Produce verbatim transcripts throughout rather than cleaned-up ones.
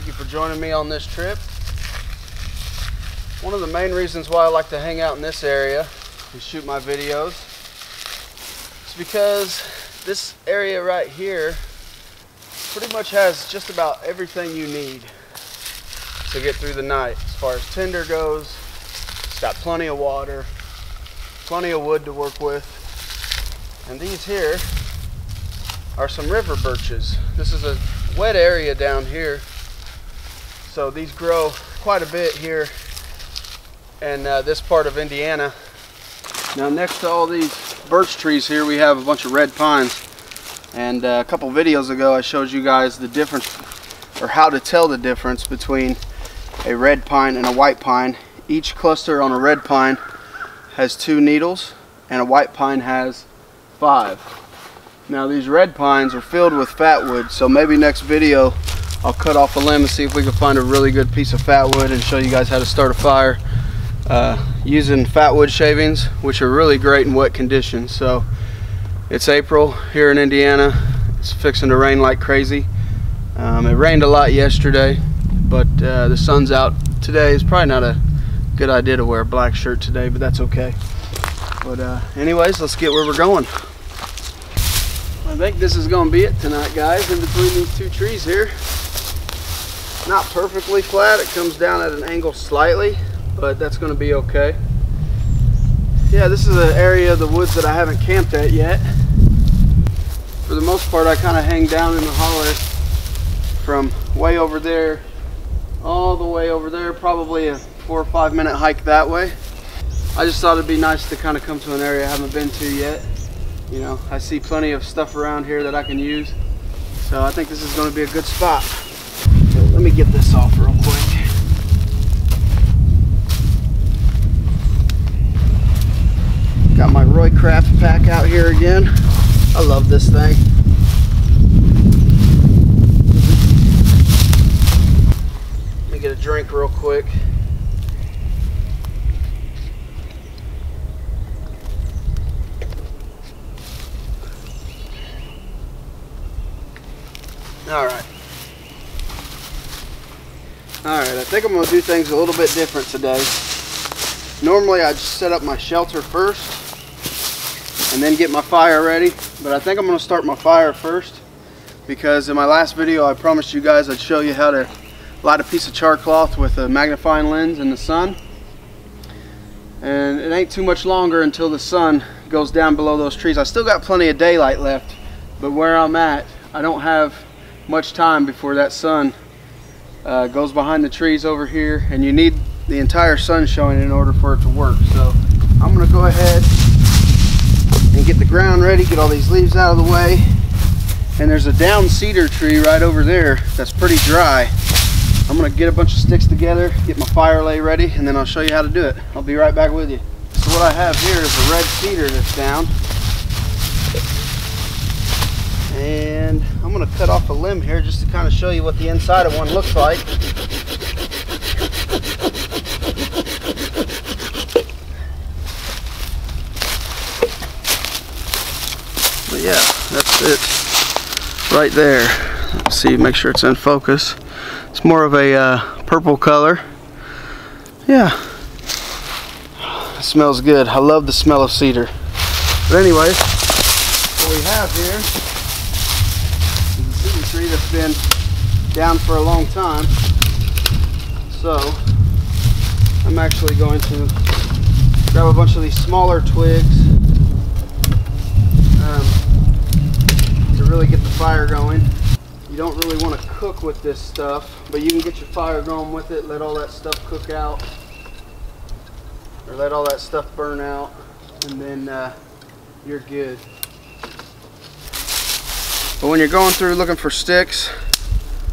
Thank you for joining me on this trip. One of the main reasons why I like to hang out in this area and shoot my videos is because this area right here pretty much has just about everything you need to get through the night. As far as tinder goes, it's got plenty of water, plenty of wood to work with. And these here are some river birches. This is a wet area down here, so these grow quite a bit here in uh, this part of Indiana. Now, next to all these birch trees here, we have a bunch of red pines. And uh, a couple videos ago, I showed you guys the difference, or how to tell the difference between a red pine and a white pine. Each cluster on a red pine has two needles, and a white pine has five. Now, these red pines are filled with fatwood, so maybe next video I'll cut off a limb and see if we can find a really good piece of fatwood and show you guys how to start a fire uh, using fatwood shavings, which are really great in wet conditions. So it's April here in Indiana. It's fixing to rain like crazy. Um, it rained a lot yesterday, but uh, the sun's out today. It's probably not a good idea to wear a black shirt today, but that's okay. But uh, anyways, let's get where we're going. I think this is gonna be it tonight, guys, in between these two trees here. Not perfectly flat, it comes down at an angle slightly, but that's gonna be okay. Yeah, this is an area of the woods that I haven't camped at yet. For the most part, I kind of hang down in the holler from way over there, all the way over there, probably a four or five minute hike that way. I just thought it'd be nice to kind of come to an area I haven't been to yet. You know, I see plenty of stuff around here that I can use. So I think this is going to be a good spot. So let me get this off real quick. Got my Roycroft pack out here again. I love this thing. Let me get a drink real quick. All right. All right, I think I'm gonna do things a little bit different today. Normally I'd set up my shelter first and then get my fire ready, but I think I'm gonna start my fire first, because in my last video I promised you guys I'd show you how to light a piece of char cloth with a magnifying lens in the sun. And it ain't too much longer until the sun goes down below those trees. I still got plenty of daylight left, but where I'm at, I don't have much time before that sun uh, goes behind the trees over here, and you need the entire sun showing in order for it to work. So I'm gonna go ahead and get the ground ready, get all these leaves out of the way. And there's a down cedar tree right over there that's pretty dry. I'm gonna get a bunch of sticks together, get my fire lay ready, and then I'll show you how to do it. I'll be right back with you. So what I have here is a red cedar that's down. And I'm gonna cut off a limb here just to kind of show you what the inside of one looks like. But yeah, that's it right there. Let's see, make sure it's in focus. It's more of a uh, purple color. Yeah, it smells good. I love the smell of cedar. But anyways, what we have here, tree that's been down for a long time, so I'm actually going to grab a bunch of these smaller twigs um, to really get the fire going. You don't really want to cook with this stuff, but you can get your fire going with it, let all that stuff cook out, or let all that stuff burn out, and then uh, you're good. But when you're going through looking for sticks,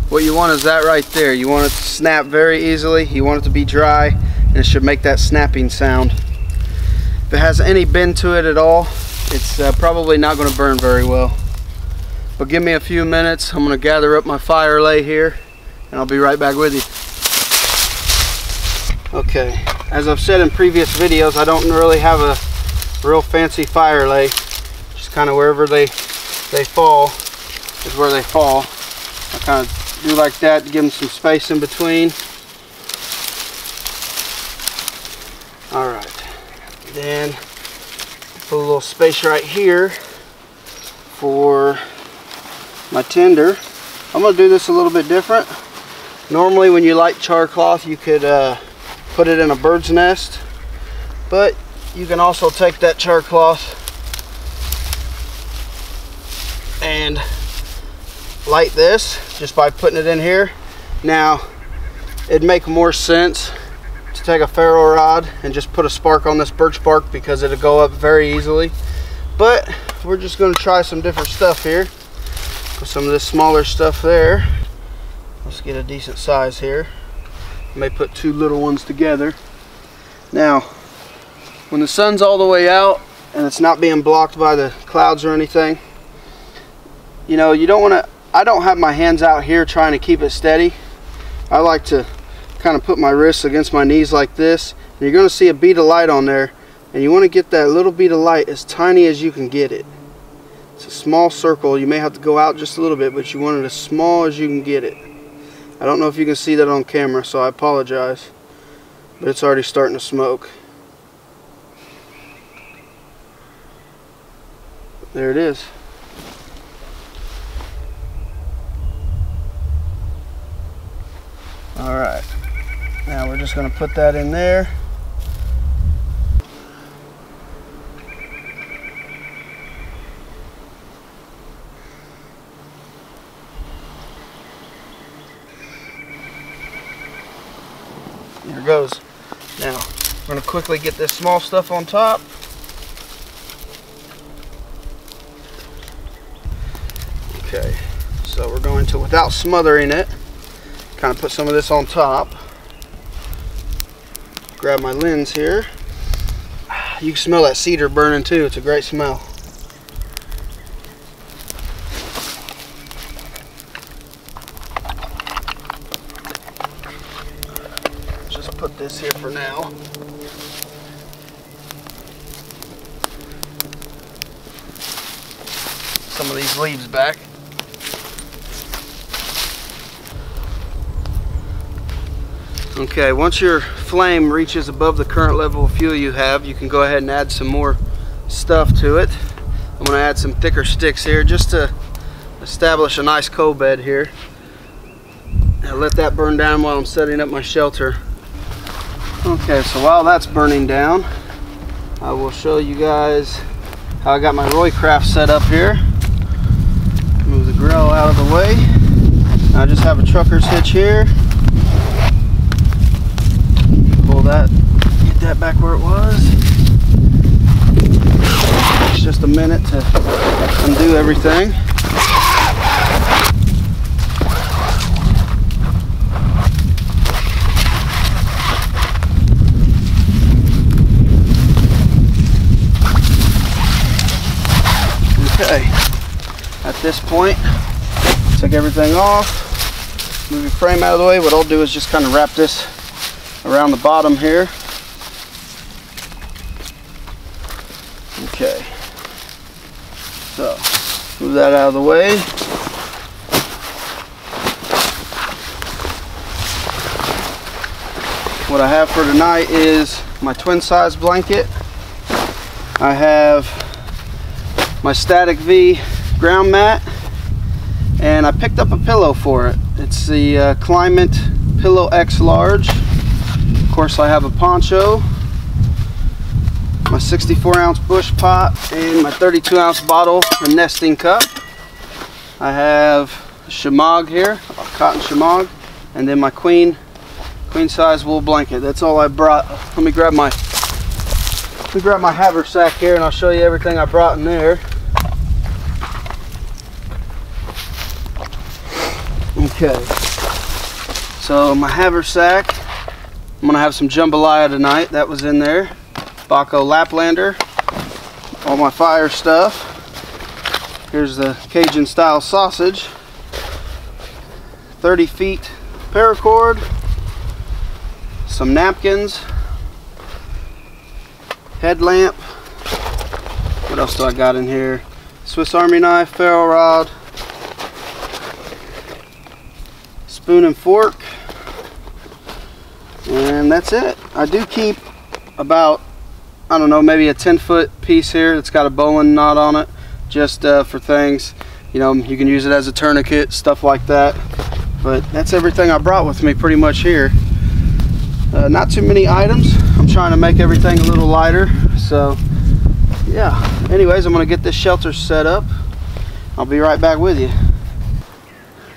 what you want is that right there. You want it to snap very easily. You want it to be dry, and it should make that snapping sound. If it has any bend to it at all, it's uh, probably not going to burn very well. But give me a few minutes. I'm going to gather up my fire lay here, and I'll be right back with you. Okay, as I've said in previous videos, I don't really have a real fancy fire lay. Just kind of wherever they, they fall is where they fall. I kind of do like that to give them some space in between. All right, then put a little space right here for my tinder. I'm gonna do this a little bit different. Normally when you light char cloth, you could uh, put it in a bird's nest, but you can also take that char cloth and light this just by putting it in here. Now, it'd make more sense to take a ferro rod and just put a spark on this birch bark because it'll go up very easily. But we're just gonna try some different stuff here. Put some of this smaller stuff there. Let's get a decent size here. I may put two little ones together. Now, when the sun's all the way out and it's not being blocked by the clouds or anything, you know, you don't wanna, I don't have my hands out here trying to keep it steady. I like to kind of put my wrists against my knees like this. And you're going to see a bead of light on there, and you want to get that little bead of light as tiny as you can get it. It's a small circle. You may have to go out just a little bit, but you want it as small as you can get it. I don't know if you can see that on camera, so I apologize, but it's already starting to smoke. There it is. All right, now we're just going to put that in there. There it goes. Now, we're going to quickly get this small stuff on top. Okay, so we're going to, without smothering it, kind of put some of this on top. Grab my lens here. You can smell that cedar burning too. It's a great smell. Just put this here for now. Some of these leaves back. Okay, once your flame reaches above the current level of fuel you have, you can go ahead and add some more stuff to it. I'm gonna add some thicker sticks here just to establish a nice coal bed here. Now let that burn down while I'm setting up my shelter. Okay, so while that's burning down, I will show you guys how I got my Roycroft set up here. Move the grill out of the way. Now I just have a trucker's hitch here. That, get that back where it was. It's just a minute to undo everything. Okay, at this point, take everything off, move your frame out of the way. What I'll do is just kind of wrap this around the bottom here. Okay, so move that out of the way. What I have for tonight is my twin size blanket. I have my Static V ground mat, and I picked up a pillow for it. It's the uh, Klymit Pillow X Large. Of course, I have a poncho, my sixty-four ounce bush pot, and my thirty-two ounce bottle and nesting cup. I have shemagh here, a cotton shemagh, and then my queen queen size wool blanket. That's all I brought. Let me grab my let me grab my haversack here, and I'll show you everything I brought in there. Okay, so my haversack. I'm gonna have some jambalaya tonight. That was in there. Bahco Laplander. All my fire stuff. Here's the Cajun style sausage. thirty feet paracord. Some napkins. Headlamp. What else do I got in here? Swiss Army knife, ferro rod. spoon and fork, and that's it. I do keep about, I don't know, maybe a ten foot piece here that's got a bowline knot on it, just uh, for things, you know, you can use it as a tourniquet, stuff like that. But that's everything I brought with me pretty much here. Uh, not too many items. I'm trying to make everything a little lighter, so yeah. Anyways, I'm gonna get this shelter set up. I'll be right back with you.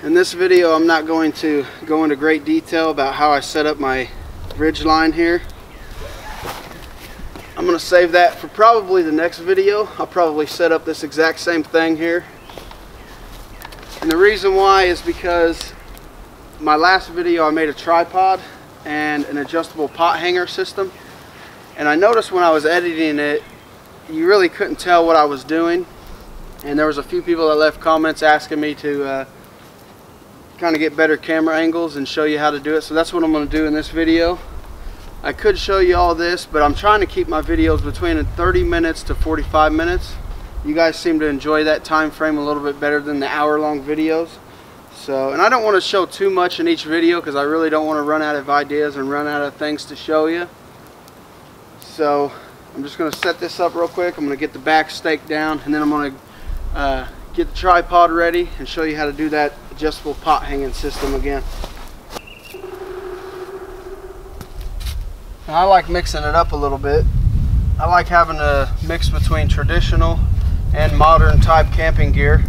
In this video, I'm not going to go into great detail about how I set up my ridge line here. I'm gonna save that for probably the next video. I'll probably set up this exact same thing here. And the reason why is because my last video I made a tripod and an adjustable pot hanger system. And I noticed when I was editing it, you really couldn't tell what I was doing. And there was a few people that left comments asking me to uh, kind of get better camera angles and show you how to do it. So that's what I'm gonna do in this video. I could show you all this, but I'm trying to keep my videos between thirty minutes to forty-five minutes. You guys seem to enjoy that time frame a little bit better than the hour-long videos. So, and I don't want to show too much in each video because I really don't want to run out of ideas and run out of things to show you. So I'm just going to set this up real quick. I'm going to get the back stake down, and then I'm going to uh, get the tripod ready and show you how to do that adjustable pot hanging system again. I like mixing it up a little bit. I like having a mix between traditional and modern type camping gear.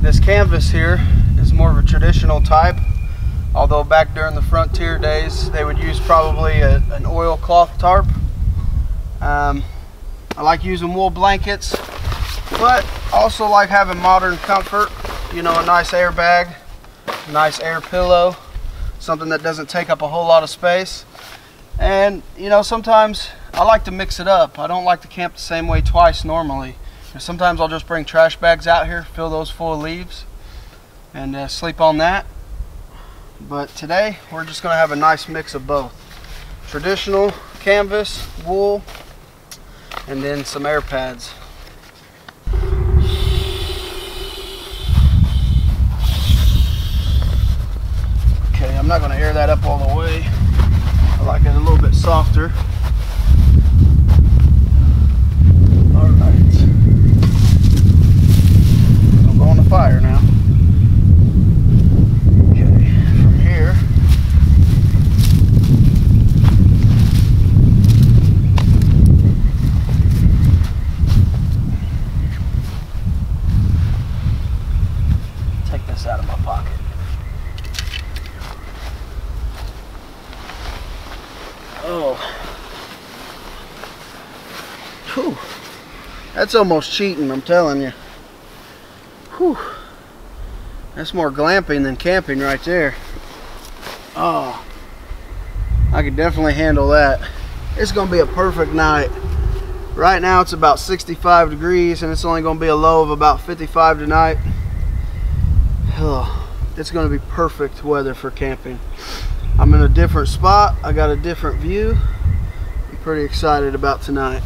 This canvas here is more of a traditional type, although back during the frontier days they would use probably a, an oilcloth tarp. Um, I like using wool blankets, but also like having modern comfort, you know, a nice airbag, a nice air pillow, something that doesn't take up a whole lot of space. And you know, sometimes I like to mix it up. I don't like to camp the same way twice normally. And sometimes I'll just bring trash bags out here, fill those full of leaves, and uh, sleep on that. But today we're just gonna have a nice mix of both. Traditional canvas, wool, and then some air pads. Okay, I'm not gonna air that up all the way. I like it a little bit softer. All right. I'll go on the fire now. Okay, from here. Take this out of my pocket. Oh, whew. That's almost cheating, I'm telling you. Whew. That's more glamping than camping right there. Oh, I could definitely handle that. It's gonna be a perfect night. Right now it's about sixty-five degrees and it's only gonna be a low of about fifty-five tonight. Oh, it's gonna be perfect weather for camping. I'm in a different spot. I got a different view. I'm pretty excited about tonight.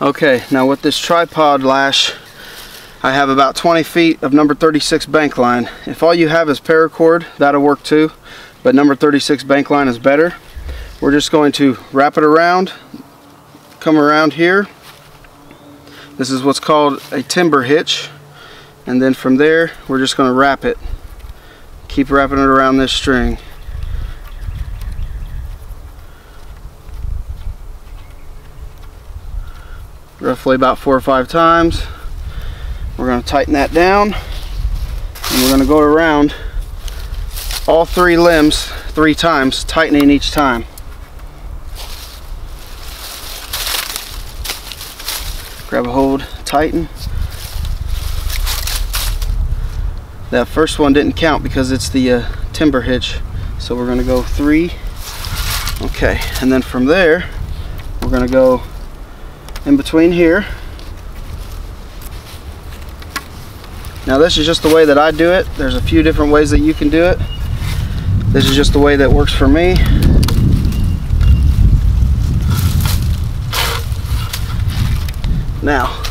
Okay, now with this tripod lash, I have about twenty feet of number thirty-six bank line. If all you have is paracord, that'll work too, but number thirty-six bank line is better. We're just going to wrap it around, come around here. This is what's called a timber hitch. And then from there, we're just gonna wrap it. Keep wrapping it around this string. Roughly about four or five times. We're gonna tighten that down, and we're gonna go around all three limbs three times, tightening each time. Grab a hold, tighten. That first one didn't count because it's the uh, timber hitch. So we're gonna go three. Okay, and then from there, we're gonna go in between here. Now this is just the way that I do it. There's a few different ways that you can do it. This is just the way that works for me. Now,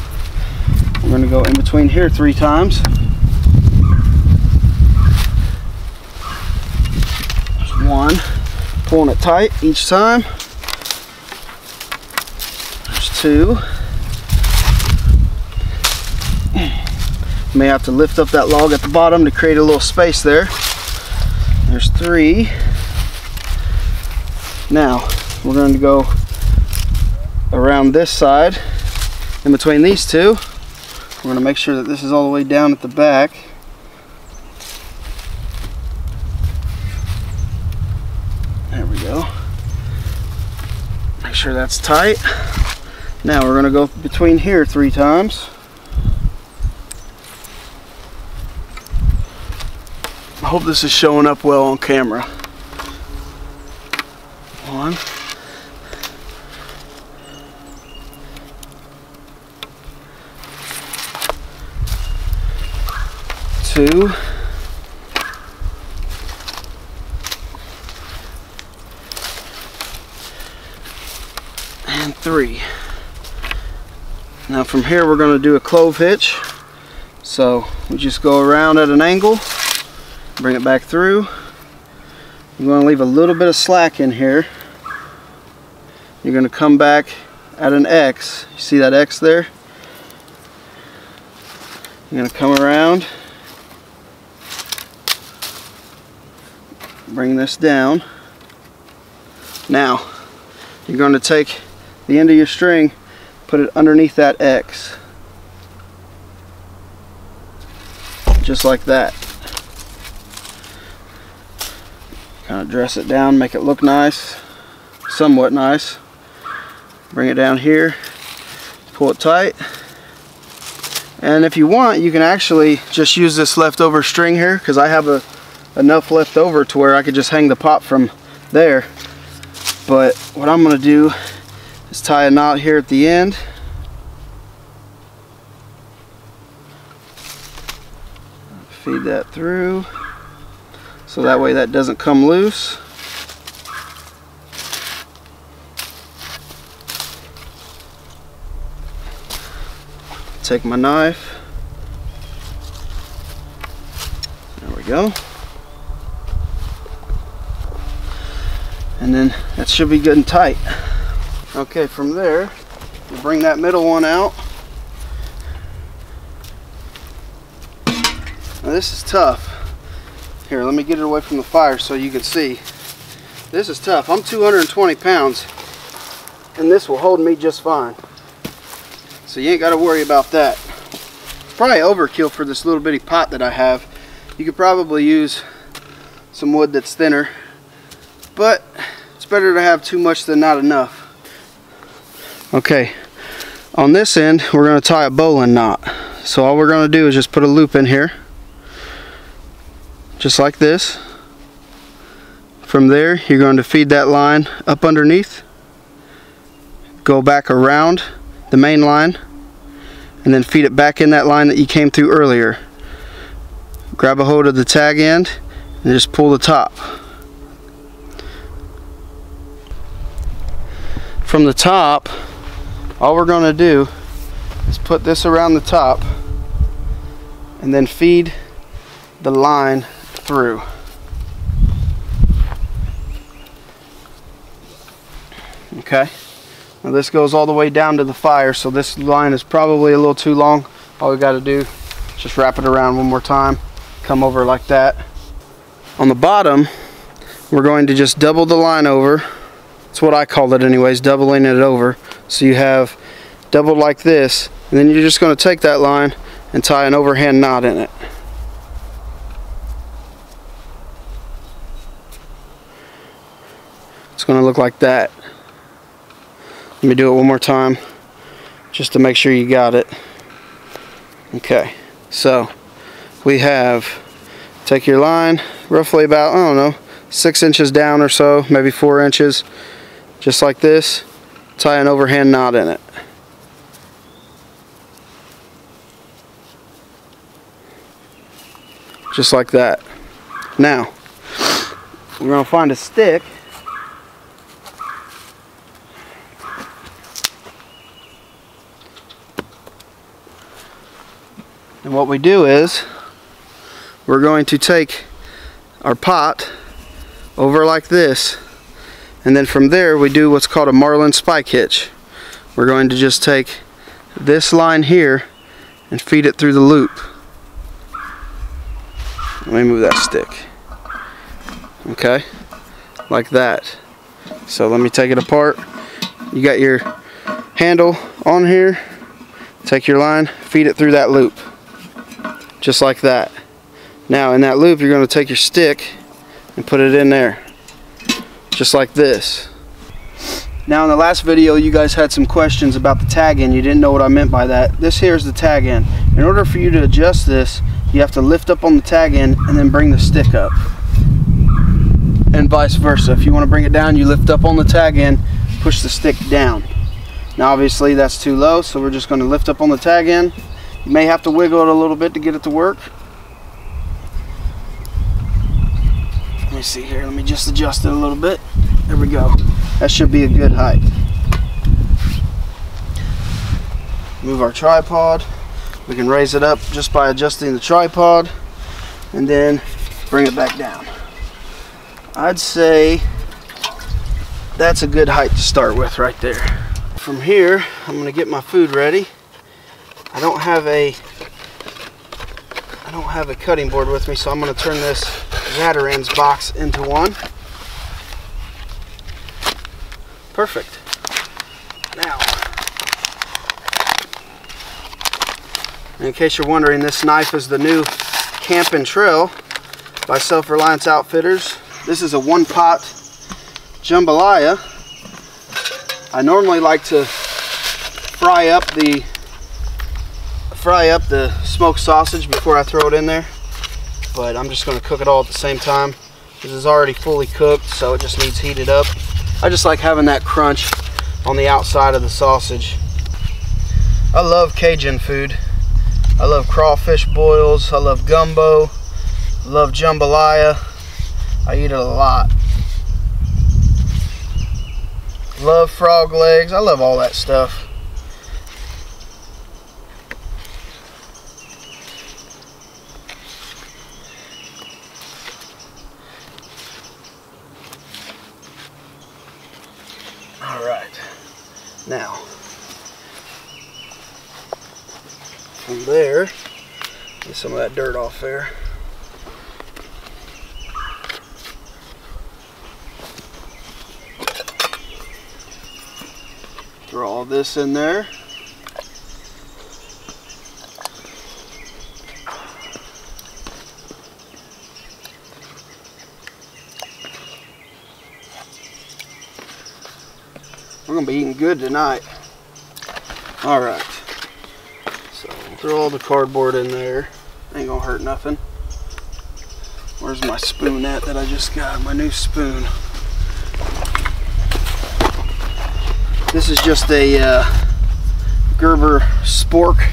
we're gonna go in between here three times. one, pulling it tight each time. There's two. You may have to lift up that log at the bottom to create a little space there. There's three. Now we're going to go around this side in between these two. We're going to make sure that this is all the way down at the back. There we go. Make sure that's tight. Now we're going to go between here three times. I hope this is showing up well on camera. One. Two. And three. Now from here we're going to do a clove hitch. So we just go around at an angle, bring it back through. You're going to leave a little bit of slack in here. You're going to come back at an X. You see that X there? You're going to come around, bring this down. Now you're going to take the end of your string, put it underneath that X, just like that. Kind of dress it down, make it look nice, somewhat nice. Bring it down here, pull it tight. And if you want, you can actually just use this leftover string here, because I have a enough left over to where I could just hang the pop from there. But what I'm going to do is tie a knot here at the end. Feed that through so that way that doesn't come loose. Take my knife. There we go. And then that should be good and tight. Okay, from there, you bring that middle one out. Now this is tough. Here, let me get it away from the fire so you can see. This is tough. I'm two hundred twenty pounds, and this will hold me just fine. So you ain't got to worry about that. Probably overkill for this little bitty pot that I have. You could probably use some wood that's thinner, but it's better to have too much than not enough. Okay, on this end we're going to tie a bowline knot. So all we're going to do is just put a loop in here, just like this. From there you're going to feed that line up underneath, go back around the main line, and then feed it back in that line that you came through earlier. Grab a hold of the tag end and just pull the top. From the top, all we're going to do is put this around the top and then feed the line through. Okay, now this goes all the way down to the fire, so this line is probably a little too long. All we got to do is just wrap it around one more time, come over like that. On the bottom, we're going to just double the line over. That's what I call it anyways, doubling it over. So you have doubled like this, and then you're just going to take that line and tie an overhand knot in it. It's going to look like that. Let me do it one more time just to make sure you got it. Okay, so we have, take your line roughly about, I don't know, six inches down or so, maybe four inches. Just like this, tie an overhand knot in it. Just like that. Now, we're going to find a stick. And what we do is, we're going to take our pot, over like this, and then from there we do what's called a marlin spike hitch. We're going to just take this line here and feed it through the loop. Let me move that stick. Okay, like that. So let me take it apart. You got your handle on here, take your line, feed it through that loop, just like that. Now in that loop you're going to take your stick and put it in there, just like this. Now in the last video you guys had some questions about the tag end. You didn't know what I meant by that. This here is the tag end. In order for you to adjust this, you have to lift up on the tag end and then bring the stick up, and vice versa. If you want to bring it down, you lift up on the tag end, push the stick down. Now obviously that's too low, so we're just going to lift up on the tag end. You may have to wiggle it a little bit to get it to work. Let me see here, let me just adjust it a little bit. There we go. That should be a good height. Move our tripod. We can raise it up just by adjusting the tripod and then bring it back down. I'd say that's a good height to start with right there. From here, I'm gonna get my food ready. I don't have a I don't have a cutting board with me, so I'm gonna turn this Zatarain's box into one. Perfect. Now, in case you're wondering, this knife is the new Camp and Trail by Self Reliance Outfitters. This is a one-pot jambalaya. I normally like to fry up the fry up the smoked sausage before I throw it in there, but I'm just going to cook it all at the same time. This is already fully cooked, so it just needs heated up. I just like having that crunch on the outside of the sausage. I love Cajun food. I love crawfish boils. I love gumbo. I love jambalaya. I eat it a lot. Love frog legs. I love all that stuff. All right. Now, from there, get some of that dirt off there. Throw all this in there. We're gonna be eating good tonight. All right. So throw all the cardboard in there. Ain't gonna hurt nothing. Where's my spoon at that I just got? My new spoon. This is just a uh, Gerber Spork.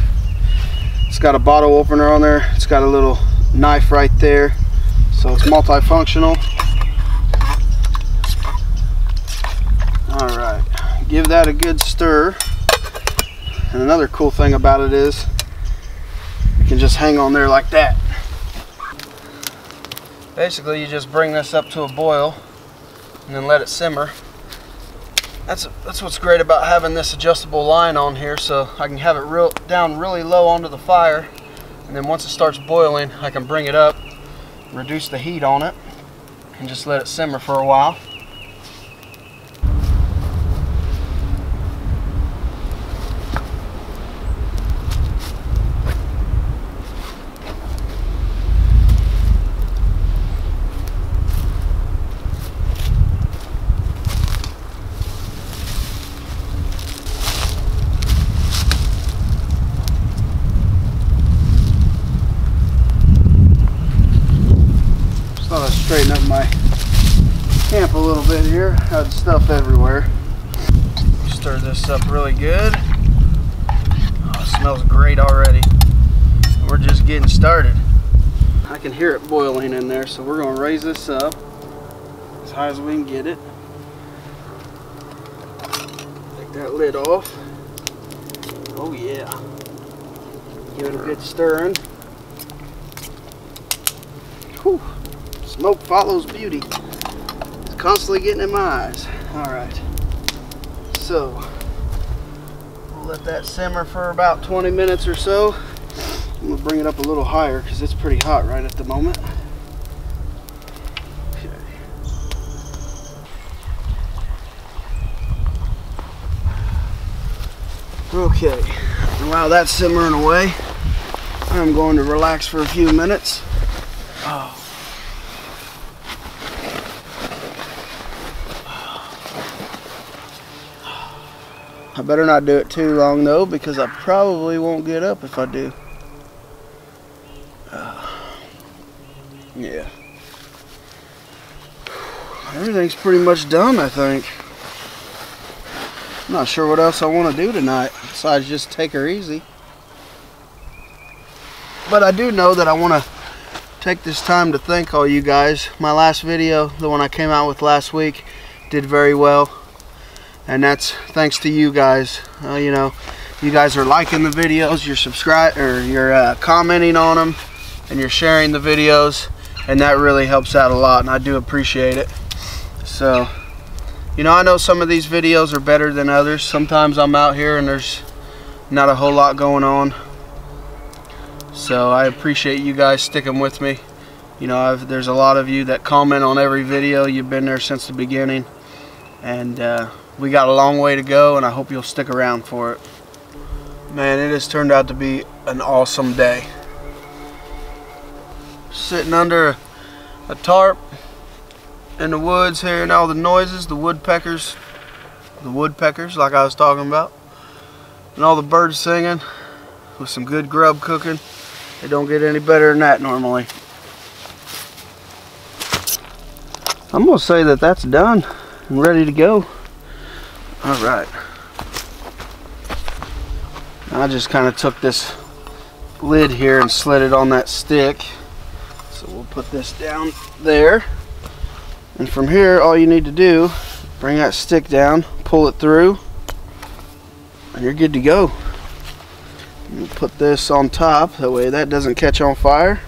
It's got a bottle opener on there. It's got a little knife right there. So it's multifunctional. All right, give that a good stir. And another cool thing about it is you can just hang on there like that. Basically, you just bring this up to a boil and then let it simmer. That's, that's what's great about having this adjustable line on here, so I can have it real, down really low onto the fire, and then once it starts boiling I can bring it up, reduce the heat on it, and just let it simmer for a while. Straighten up my camp a little bit here. I had stuff everywhere. Stir this up really good. Oh, it smells great already. We're just getting started. I can hear it boiling in there, so we're gonna raise this up as high as we can get it. Take that lid off. Oh yeah. Give it a good stirring. Whew. Smoke follows beauty. constantly getting in my eyes. All right, so we'll let that simmer for about twenty minutes or so. I'm gonna bring it up a little higher because it's pretty hot right at the moment. Okay, okay. And while that's simmering away, I'm going to relax for a few minutes. Oh. I better not do it too long though, because I probably won't get up if I do. Uh, yeah. Everything's pretty much done, I think. I'm not sure what else I want to do tonight, besides just take her easy. But I do know that I want to take this time to thank all you guys. My last video, the one I came out with last week, did very well. And that's thanks to you guys. Uh, you know, you guys are liking the videos, you're subscribing, or you're uh, commenting on them, and you're sharing the videos, and that really helps out a lot, and I do appreciate it. So, you know, I know some of these videos are better than others. Sometimes I'm out here and there's not a whole lot going on. So I appreciate you guys sticking with me. You know, I've, there's a lot of you that comment on every video. You've been there since the beginning. And uh, we got a long way to go, and I hope you'll stick around for it. Man, it has turned out to be an awesome day. Sitting under a, a tarp in the woods, hearing all the noises, the woodpeckers, the woodpeckers like I was talking about, and all the birds singing with some good grub cooking. It don't get any better than that normally. I'm gonna say that that's done and ready to go. All right. I just kind of took this lid here and slid it on that stick. So we'll put this down there. And from here, all you need to do, bring that stick down, pull it through, and you're good to go. Put this on top, that way that doesn't catch on fire.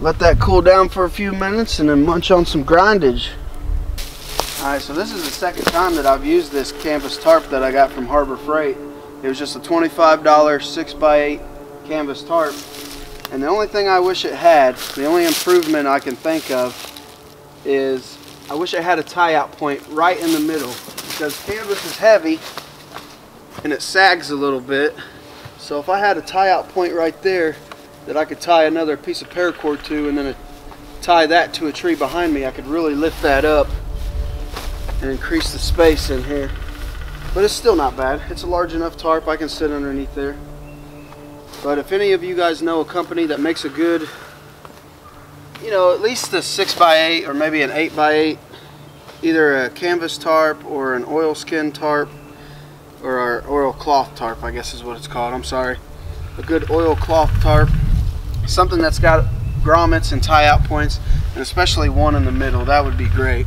Let that cool down for a few minutes and then munch on some grindage. Alright, so this is the second time that I've used this canvas tarp that I got from Harbor Freight. It was just a twenty-five dollar six by eight canvas tarp. And the only thing I wish it had, the only improvement I can think of, is I wish it had a tie-out point right in the middle. Because canvas is heavy and it sags a little bit. So if I had a tie-out point right there that I could tie another piece of paracord to, and then tie that to a tree behind me, I could really lift that up and increase the space in here. But it's still not bad. It's a large enough tarp. I can sit underneath there. But if any of you guys know a company that makes a good, you know, at least a six by eight or maybe an eight by eight, either a canvas tarp or an oilskin tarp, or our oil cloth tarp, I guess is what it's called, I'm sorry. A good oil cloth tarp, something that's got grommets and tie-out points, and especially one in the middle, that would be great.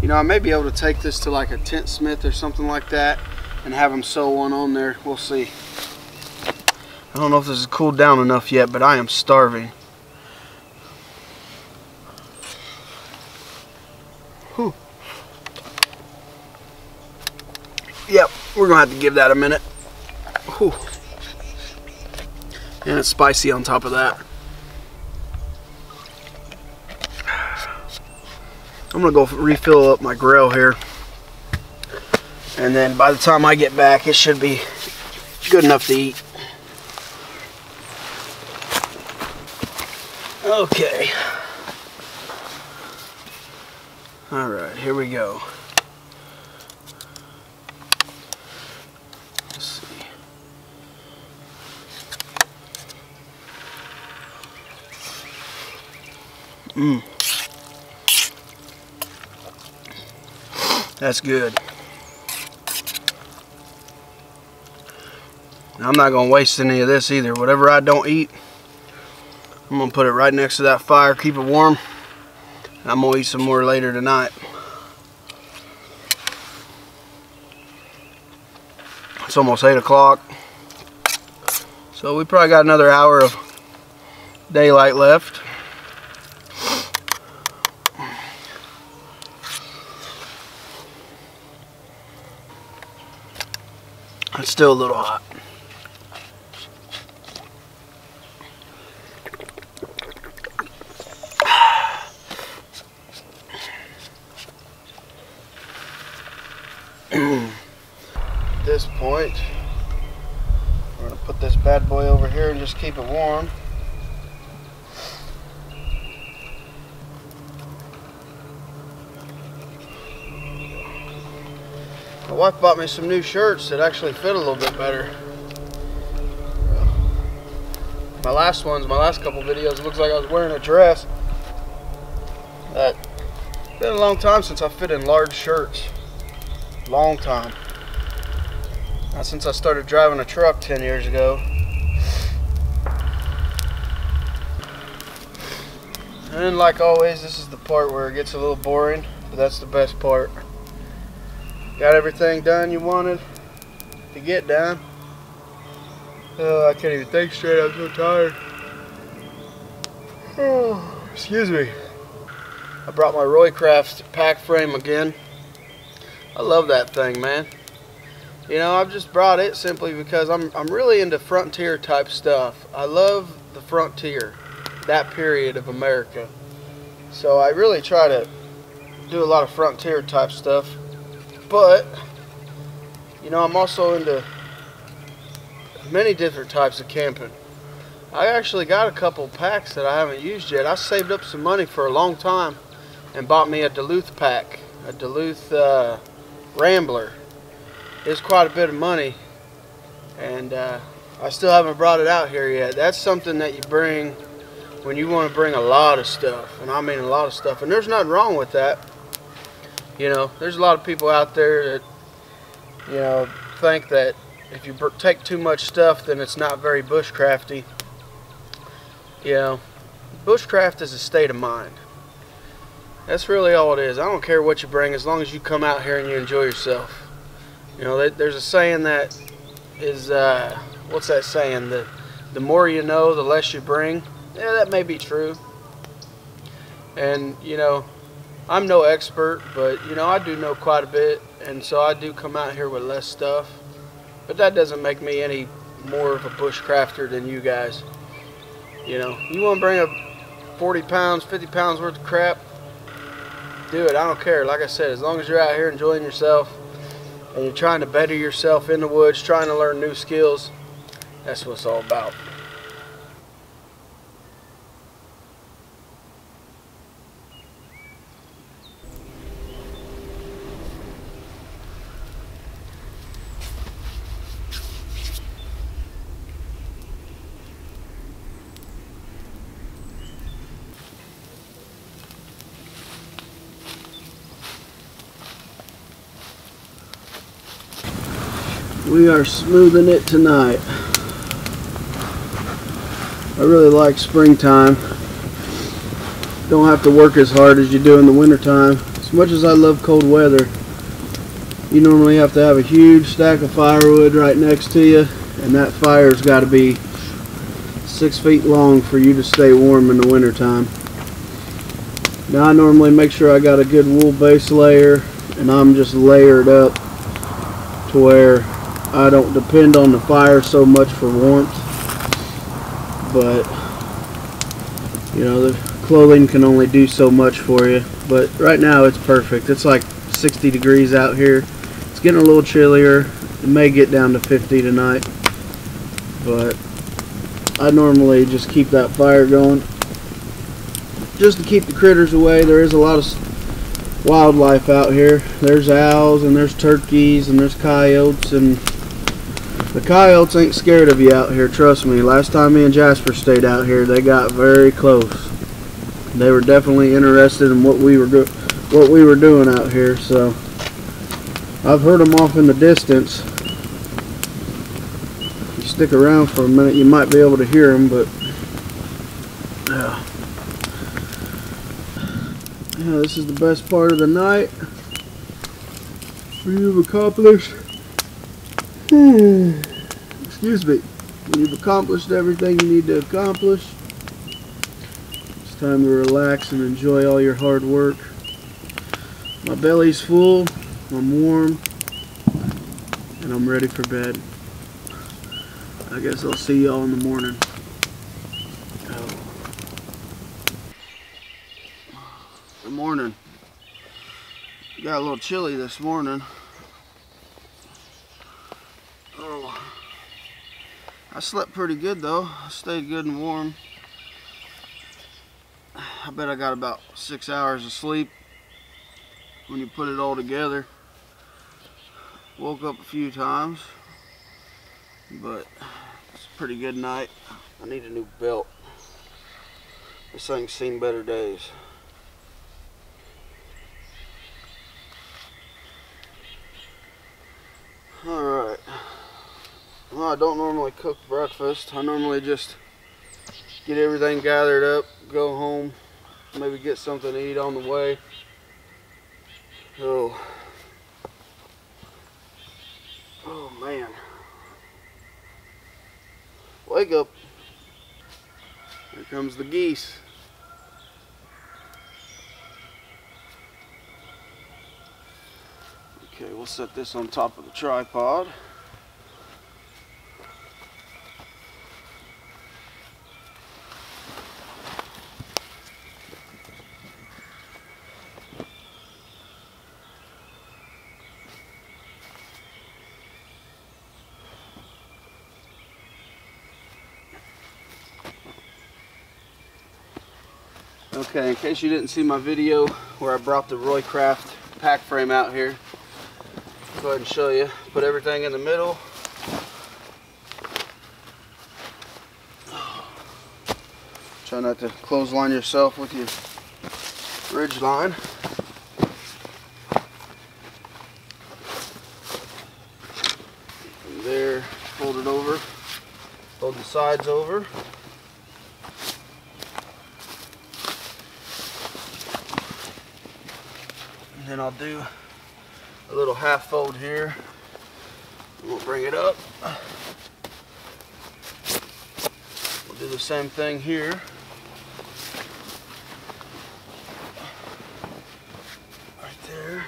You know, I may be able to take this to like a tent smith or something like that and have them sew one on there, we'll see. I don't know if this is cooled down enough yet, but I am starving. Whew. Yep. We're gonna have to give that a minute. Whew. And it's spicy on top of that. I'm gonna go refill up my grill here, and then by the time I get back it should be good enough to eat. Okay. Alright, here we go. Mm. That's good. Now, I'm not going to waste any of this either. Whatever I don't eat, I'm going to put it right next to that fire, keep it warm. And I'm going to eat some more later tonight. It's almost eight o'clock. So we probably got another hour of daylight left. It's still a little hot. At this point, we're going to put this bad boy over here and just keep it warm. My wife bought me some new shirts that actually fit a little bit better. My last ones, my last couple videos, it looks like I was wearing a dress. But it's been a long time since I fit in large shirts. Long time. Not since I started driving a truck ten years ago. And like always, this is the part where it gets a little boring, but that's the best part. Got everything done you wanted to get done. Oh, I can't even think straight, I'm so tired. Oh, excuse me. I brought my Roycroft pack frame again. I love that thing, man. You know, I've just brought it simply because I'm, I'm really into frontier type stuff. I love the frontier, that period of America. So I really try to do a lot of frontier type stuff. But, you know, I'm also into many different types of camping. I actually got a couple packs that I haven't used yet. I saved up some money for a long time and bought me a Duluth pack, a Duluth uh, Rambler. It's quite a bit of money, and uh, I still haven't brought it out here yet. That's something that you bring when you want to bring a lot of stuff, and I mean a lot of stuff. And there's nothing wrong with that. You know, there's a lot of people out there that, you know, think that if you take too much stuff, then it's not very bushcrafty. You know, bushcraft is a state of mind. That's really all it is. I don't care what you bring as long as you come out here and you enjoy yourself. You know, there's a saying that is, uh, what's that saying? The, the more you know, the less you bring. Yeah, that may be true. And, you know, I'm no expert, but you know, I do know quite a bit, and so I do come out here with less stuff, but that doesn't make me any more of a bushcrafter than you guys. You know, you want to bring a forty pounds, fifty pounds worth of crap, do it. I don't care. Like I said, as long as you're out here enjoying yourself and you're trying to better yourself in the woods, trying to learn new skills, that's what it's all about. We are smoothing it tonight. I really like springtime. Don't have to work as hard as you do in the wintertime. As much as I love cold weather, you normally have to have a huge stack of firewood right next to you, and that fire's got to be six feet long for you to stay warm in the wintertime. Now I normally make sure I got a good wool base layer, and I'm just layered up to where I don't depend on the fire so much for warmth, but you know, the clothing can only do so much for you. But right now it's perfect. It's like sixty degrees out here. It's getting a little chillier. It may get down to fifty tonight, but I normally just keep that fire going just to keep the critters away. There is a lot of wildlife out here. There's owls and there's turkeys and there's coyotes, and the coyotes ain't scared of you out here, trust me. Last time me and Jasper stayed out here, they got very close. They were definitely interested in what we were do what we were doing out here, so I've heard them off in the distance. If you stick around for a minute, you might be able to hear them, but yeah. Yeah, this is the best part of the night. What you've accomplished. Excuse me. You've accomplished everything you need to accomplish. It's time to relax and enjoy all your hard work. My belly's full. I'm warm. And and I'm ready for bed. I guess I'll see y'all in the morning. Oh. Good morning. Got a little chilly this morning. Oh. I slept pretty good though. I stayed good and warm. I bet I got about six hours of sleep when you put it all together. Woke up a few times, but it's a pretty good night. I need a new belt. This thing's seen better days. Alright. Well, I don't normally cook breakfast. I normally just get everything gathered up, go home, maybe get something to eat on the way. So, oh man. Wake up. Here comes the geese. Okay, we'll set this on top of the tripod. Okay, in case you didn't see my video where I brought the Roycroft pack frame out here, I'll go ahead and show you. Put everything in the middle. Try not to clothesline yourself with your ridge line. From there, fold it over, fold the sides over. Then I'll do a little half fold here. We'll bring it up. We'll do the same thing here. Right there.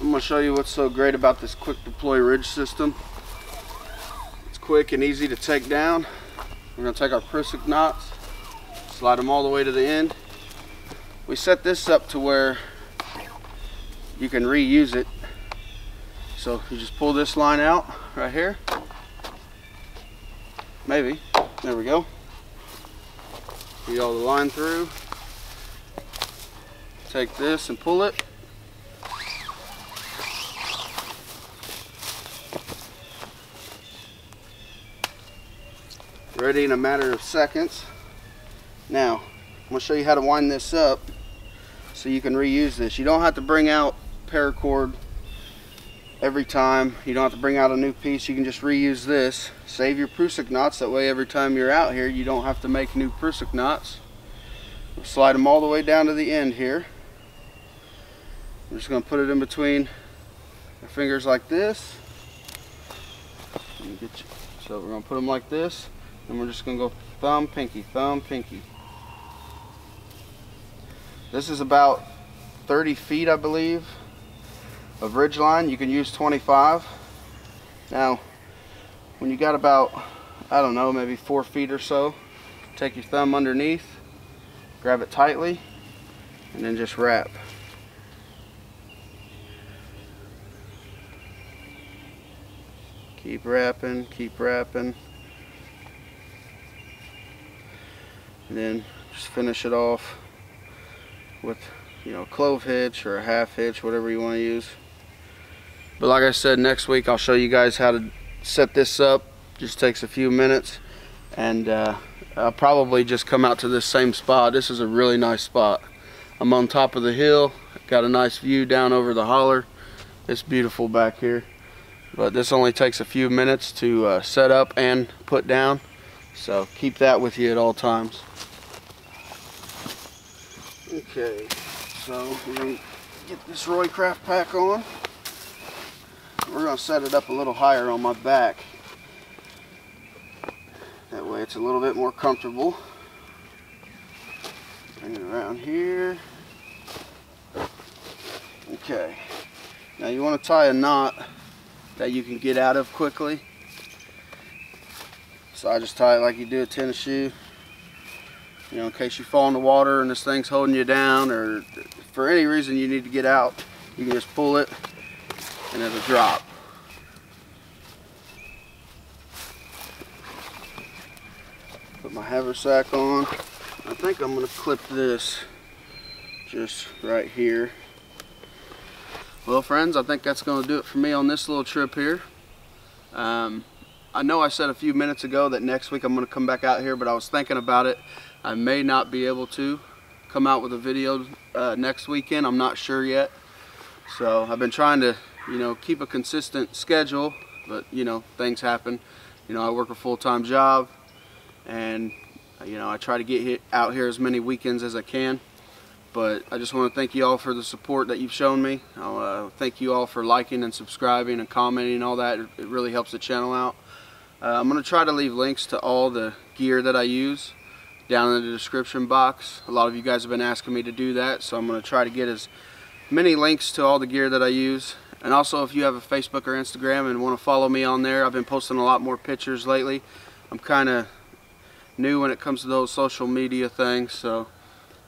I'm going to show you what's so great about this quick deploy ridge system. It's quick and easy to take down. We're going to take our prusik knots, slide them all the way to the end. We set this up to where you can reuse it. So you just pull this line out right here. Maybe. There we go. Get all the line through. Take this and pull it. Ready in a matter of seconds. Now, I'm going to show you how to wind this up so you can reuse this. You don't have to bring out paracord every time. You don't have to bring out a new piece. You can just reuse this. Save your prusik knots. That way every time you're out here, you don't have to make new prusik knots. Slide them all the way down to the end here. I'm just going to put it in between my fingers like this. Let me get you. So we're going to put them like this. And we're just going to go thumb, pinky, thumb, pinky. This is about thirty feet, I believe, of ridge line. You can use twenty-five. Now, when you got about, I don't know, maybe four feet or so, take your thumb underneath, grab it tightly, and then just wrap. Keep wrapping, keep wrapping. And then Just finish it off with, you know, a clove hitch or a half hitch, whatever you want to use. But like I said, next week I'll show you guys how to set this up. Just takes a few minutes, and uh, I'll probably just come out to this same spot. This is a really nice spot. I'm on top of the hill, got a nice view down over the holler. It's beautiful back here, but this only takes a few minutes to uh, set up and put down, so keep that with you at all times. Okay, so we're going to get this Roycroft pack on. We're going to set it up a little higher on my back. That way it's a little bit more comfortable. Bring it around here. Okay. Now you want to tie a knot that you can get out of quickly. So I just tie it like you do a tennis shoe. You know, in case you fall in the water and this thing's holding you down, or for any reason you need to get out, you can just pull it and it'll drop. Put my haversack on. I think I'm going to clip this just right here. Well, friends, I think that's going to do it for me on this little trip here. Um, I know I said a few minutes ago that next week I'm going to come back out here, but I was thinking about it. I may not be able to come out with a video uh, next weekend. I'm not sure yet. So I've been trying to, you know, keep a consistent schedule, but, you know, things happen. You know, I work a full-time job, and, you know, I try to get out here as many weekends as I can. But I just want to thank you all for the support that you've shown me. I'll, uh, thank you all for liking and subscribing and commenting and all that. It really helps the channel out. Uh, I'm going to try to leave links to all the gear that I use down in the description box. A lot of you guys have been asking me to do that, so I'm going to try to get as many links to all the gear that I use. And also, if you have a Facebook or Instagram and want to follow me on there, I've been posting a lot more pictures lately. I'm kind of new when it comes to those social media things, so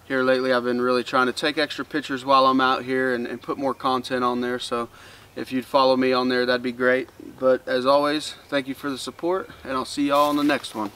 here lately I've been really trying to take extra pictures while I'm out here and, and put more content on there. So if you'd follow me on there, that'd be great. But as always, thank you for the support, and I'll see y'all on the next one.